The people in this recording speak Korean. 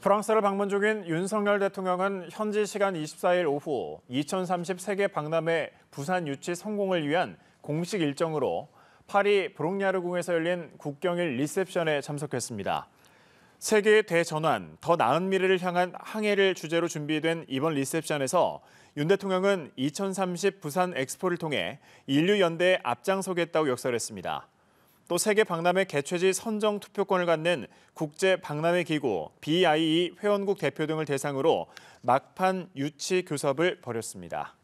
프랑스를 방문 중인 윤석열 대통령은 현지 시간 24일 오후 2030 세계 박람회 부산 유치 성공을 위한 공식 일정으로 파리 브롱야르궁에서 열린 국경일 리셉션에 참석했습니다. 세계의 대전환, 더 나은 미래를 향한 항해를 주제로 준비된 이번 리셉션에서 윤 대통령은 2030 부산 엑스포를 통해 인류 연대에 앞장서겠다고 역설했습니다. 또 세계 박람회 개최지 선정 투표권을 갖는 국제 박람회 기구 BIE 회원국 대표 등을 대상으로 막판 유치 교섭을 벌였습니다.